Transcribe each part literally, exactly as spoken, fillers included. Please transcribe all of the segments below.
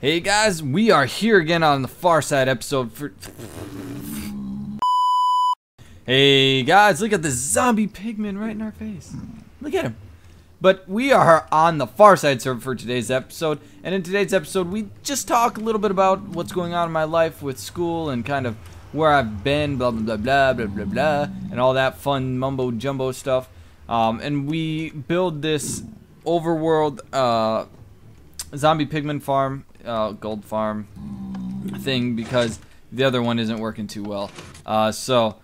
Hey guys, we are here again on the Farside episode for... Hey guys, look at this zombie pigman right in our face. Look at him. But we are on the Farside server for today's episode. And in today's episode, we just talk a little bit about what's going on in my life with school and kind of where I've been, blah, blah, blah, blah, blah, blah, and all that fun mumbo jumbo stuff. Um, and we build this overworld uh, zombie pigman farm. Uh, gold farm thing because the other one isn't working too well. Uh, so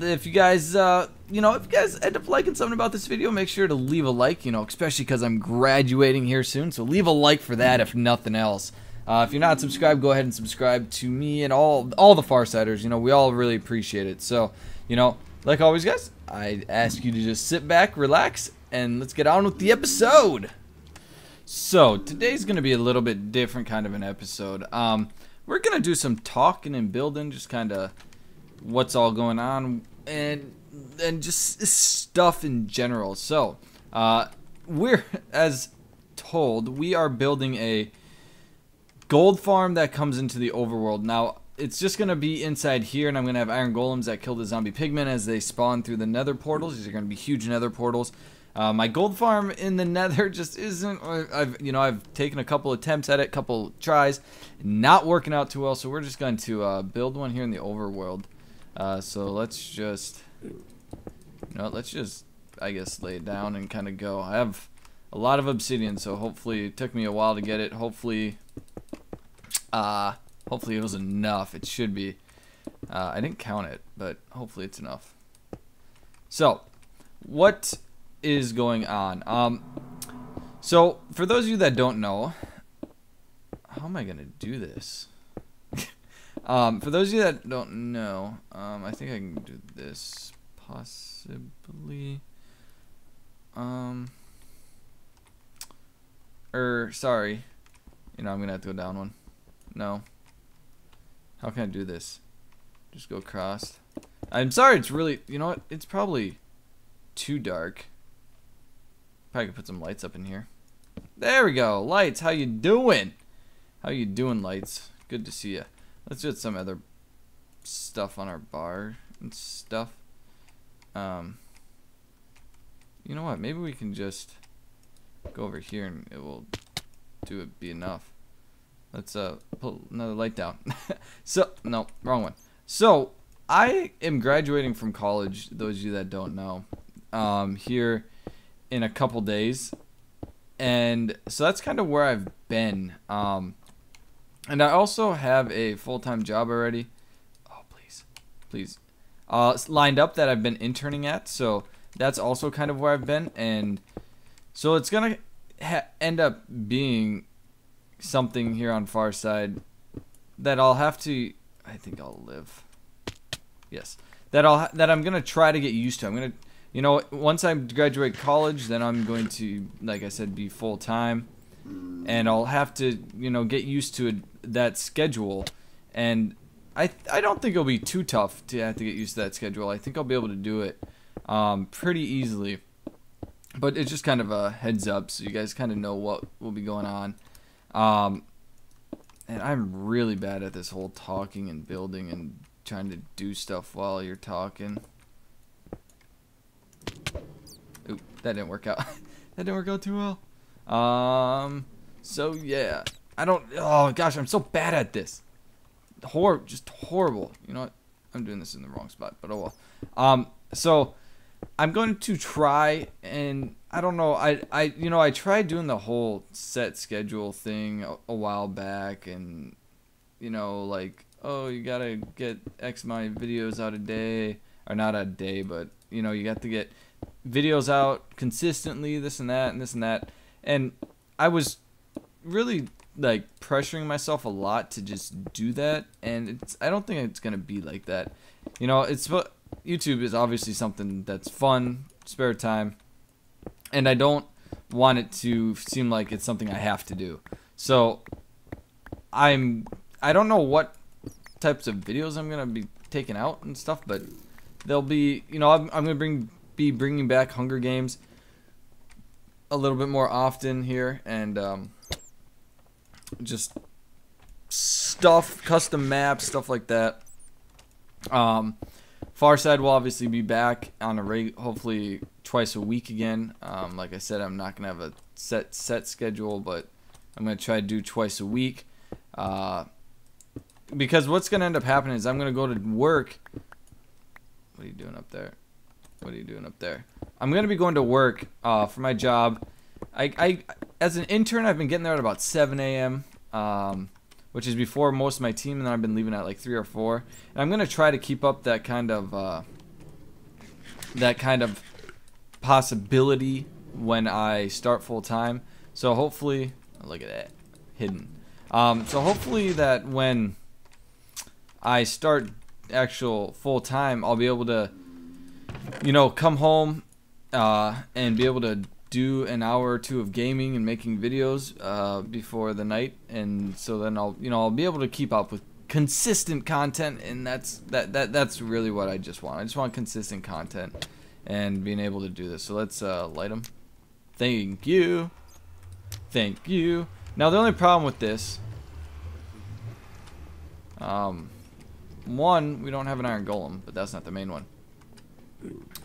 if you guys, uh, you know, if you guys end up liking something about this video, make sure to leave a like. You know, especially because I'm graduating here soon, so leave a like for that if nothing else. Uh, if you're not subscribed, go ahead and subscribe to me and all all the Farsiders. You know, we all really appreciate it. So, you know, like always, guys, I ask you to just sit back, relax, and let's get on with the episode. So, today's going to be a little bit different kind of an episode. Um, we're going to do some talking and building, just kind of what's all going on, and and just stuff in general. So, uh, we're, as told, we are building a gold farm that comes into the overworld. Now, it's just going to be inside here, and I'm going to have iron golems that kill the zombie pigmen as they spawn through the nether portals. These are going to be huge nether portals. Uh, my gold farm in the nether just isn't, I've, you know, I've taken a couple attempts at it, a couple tries, not working out too well, so we're just going to uh, build one here in the overworld. Uh, so let's just, you know, let's just, I guess, lay it down and kind of go. I have a lot of obsidian, so hopefully, it took me a while to get it, hopefully, uh, hopefully it was enough, it should be. Uh, I didn't count it, but hopefully it's enough. So, what is going on? Um, so for those of you that don't know, how am I gonna do this? um, for those of you that don't know, um, I think I can do this possibly. Um, er, sorry, you know I'm gonna have to go down one. No. How can I do this? Just go across. I'm sorry. It's really, you know what? It's probably too dark. Probably could put some lights up in here. There we go. Lights, how you doing? How you doing, lights? Good to see you. Let's do some other stuff on our bar and stuff. Um, you know what? Maybe we can just go over here and it will do it be enough. Let's uh, pull another light down. So, no, wrong one. So, I am graduating from college, those of you that don't know, um, here in a couple days, and so that's kind of where I've been, um, and I also have a full-time job already, oh please, please, uh, lined up that I've been interning at, so that's also kind of where I've been, and so it's gonna ha end up being something here on Farside that I'll have to, I think I'll live, yes, that I'll, that I'm gonna try to get used to, I'm gonna, you know, once I graduate college, then I'm going to, like I said, be full-time. And I'll have to, you know, get used to it, that schedule. And I I don't think it'll be too tough to have to get used to that schedule. I think I'll be able to do it um, pretty easily. But it's just kind of a heads up, so you guys kind of know what will be going on. Um, and I'm really bad at this whole talking and building and trying to do stuff while you're talking. Oop, that didn't work out. That didn't work out too well. Um, so yeah, I don't. Oh gosh, I'm so bad at this. Hor, just horrible. You know what? I'm doing this in the wrong spot, but oh well. Um, so I'm going to try, and I don't know. I, I, you know, I tried doing the whole set schedule thing a, a while back, and you know, like, oh, you gotta get X amount of videos out a day, or not a day, but you know, you got to get videos out consistently, this and that and this and that, and I was really like pressuring myself a lot to just do that, and it's, I don't think it's gonna be like that, you know. It's, YouTube is obviously something that's fun, spare time, and I don't want it to seem like it's something I have to do. So I'm, I don't know what types of videos I'm gonna be taking out and stuff, but they'll be, you know, I'm, I'm gonna bring be bringing back Hunger Games a little bit more often here, and um, just stuff, custom maps, stuff like that. Um, Farside will obviously be back on a reg hopefully twice a week again. Um, like I said, I'm not gonna have a set set schedule, but I'm gonna try to do twice a week. Uh, because what's gonna end up happening is I'm gonna go to work. What are you doing up there? What are you doing up there? I'm gonna be going to work uh, for my job. I, I as an intern, I've been getting there at about seven A M Um, which is before most of my team, and then I've been leaving at like three or four. And I'm gonna try to keep up that kind of uh, that kind of possibility when I start full time. So hopefully, oh, look at that hidden. Um, so hopefully that when I start actual full time, I'll be able to, you know, come home uh, and be able to do an hour or two of gaming and making videos uh, before the night, and so then I'll, you know, I'll be able to keep up with consistent content, and that's that that that's really what I just want. I just want consistent content and being able to do this. So let's uh, light them. Thank you, thank you. Now the only problem with this, um, one, we don't have an iron golem, but that's not the main one.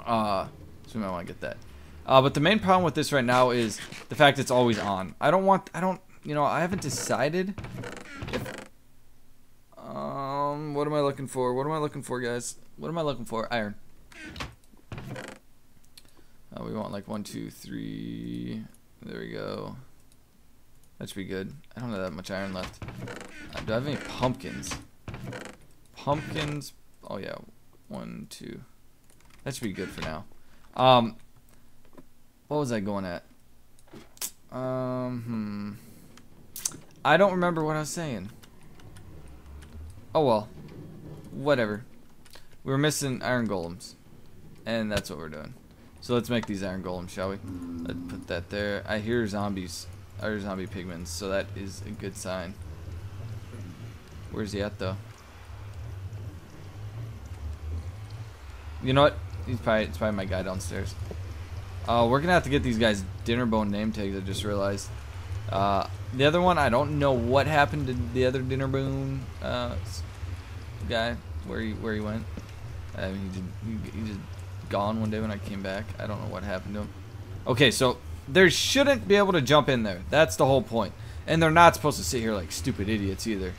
Uh, so we might want to get that. Uh, but the main problem with this right now is the fact it's always on. I don't want, I don't, you know, I haven't decided if, um, what am I looking for? What am I looking for, guys? What am I looking for? Iron. Uh, we want like one, two, three. There we go. That should be good. I don't have that much iron left. Uh, do I have any pumpkins? Pumpkins. Oh, yeah. One, two. That should be good for now. Um. What was I going at? Um, hmm. I don't remember what I was saying. Oh well, whatever. We were missing iron golems, and that's what we're doing. So let's make these iron golems, shall we? Let's put that there. I hear zombies, I hear zombie pigments, so that is a good sign. Where's he at though? You know what? He's probably it's probably my guy downstairs. Uh, we're going to have to get these guys dinner bone name tags, I just realized. Uh, the other one, I don't know what happened to the other dinner bone uh, guy, where he, where he went. I mean, he, did, he, he just gone one day when I came back. I don't know what happened to him. Okay, so they shouldn't be able to jump in there. That's the whole point. And they're not supposed to sit here like stupid idiots either.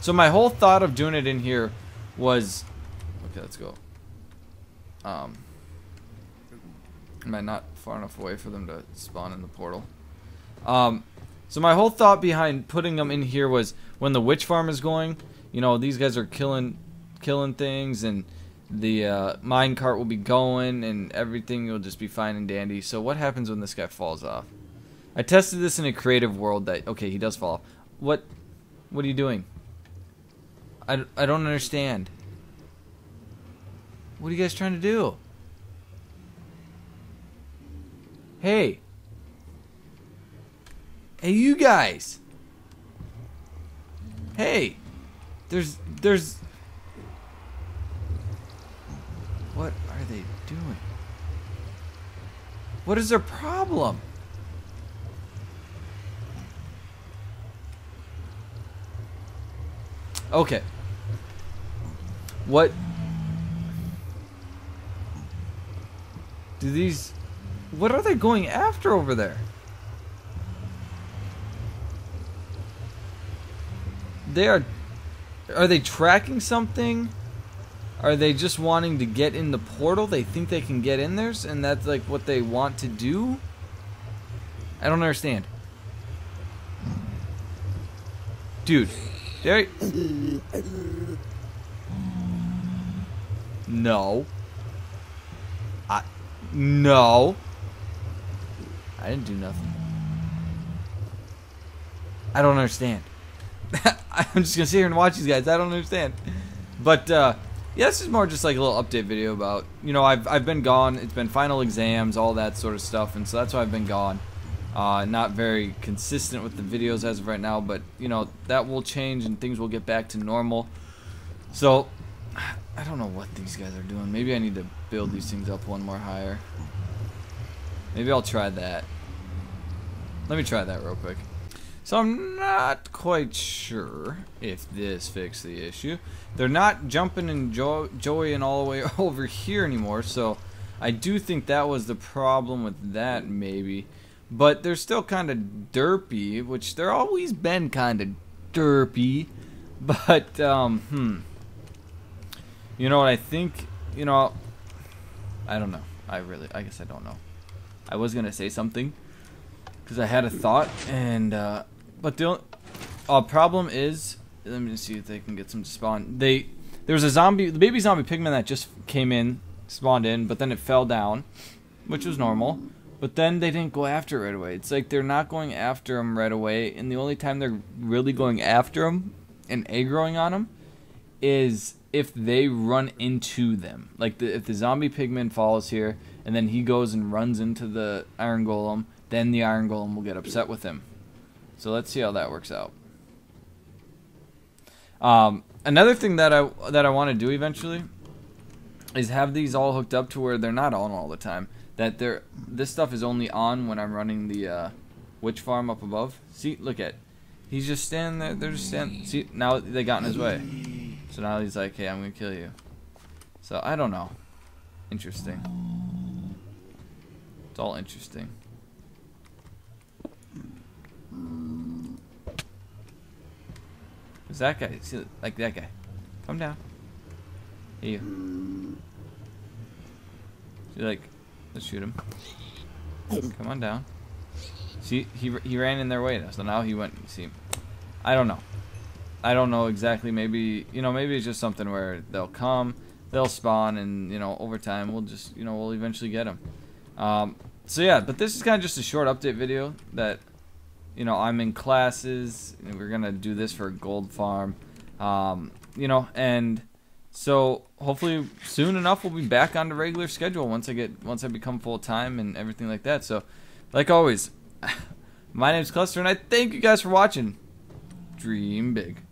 So my whole thought of doing it in here was... Okay, let's go. Um, am I not far enough away for them to spawn in the portal? Um, so my whole thought behind putting them in here was when the witch farm is going, you know, these guys are killing, killing things, and the uh, mine cart will be going, and everything will just be fine and dandy. So what happens when this guy falls off? I tested this in a creative world that okay, he does fall off. What, what are you doing? I I don't understand. What are you guys trying to do? Hey. Hey, you guys. Hey. There's, there's. What are they doing? What is their problem? Okay. What? Do these... What are they going after over there? They are... Are they tracking something? Are they just wanting to get in the portal? They think they can get in there? And that's like what they want to do? I don't understand. Dude. There... No. I... No. I didn't do nothing. I don't understand. I'm just going to sit here and watch these guys. I don't understand. But, uh, yeah, this is more just like a little update video about, you know, I've, I've been gone. It's been final exams, all that sort of stuff. And so that's why I've been gone. Uh, not very consistent with the videos as of right now. But, you know, that will change and things will get back to normal. So... I don't know what these guys are doing. Maybe I need to build these things up one more higher. Maybe I'll try that. Let me try that real quick. So I'm not quite sure if this fixed the issue. They're not jumping and jo joying all the way over here anymore, so I do think that was the problem with that, maybe. But they're still kind of derpy, which they're always been kind of derpy. But, um, hmm. You know what I think? You know, I don't know. I really, I guess I don't know. I was going to say something because I had a thought. and uh, But the only, uh, problem is, let me see if they can get some to spawn. They, there was a zombie, the baby zombie pigman that just came in, spawned in, but then it fell down, which was normal. But then they didn't go after it right away. It's like they're not going after him right away, and the only time they're really going after him and aggroing on him is if they run into them. Like the, if the zombie pigman falls here, and then he goes and runs into the iron golem, then the iron golem will get upset with him. So let's see how that works out. Um, another thing that I that I want to do eventually is have these all hooked up to where they're not on all the time. That they're, this stuff is only on when I'm running the uh, witch farm up above. See, look at, he's just standing there. They're just standing. See, now they got in his way. So now he's like, hey, I'm gonna kill you. So I don't know. Interesting. It's all interesting. Is that guy? See, like that guy. Come down. Hey, you. See, like. Let's shoot him. Come on down. See, he he ran in their way now, so now he went. See, I don't know. I don't know exactly. Maybe you know. Maybe it's just something where they'll come, they'll spawn, and you know, over time we'll just you know we'll eventually get them. Um, so yeah, but this is kind of just a short update video that you know I'm in classes and we're gonna do this for a gold farm. Um, you know and. So hopefully soon enough we'll be back on the regular schedule once I get once I become full time and everything like that. So like always, my name's Cluster and I thank you guys for watching. Dream big.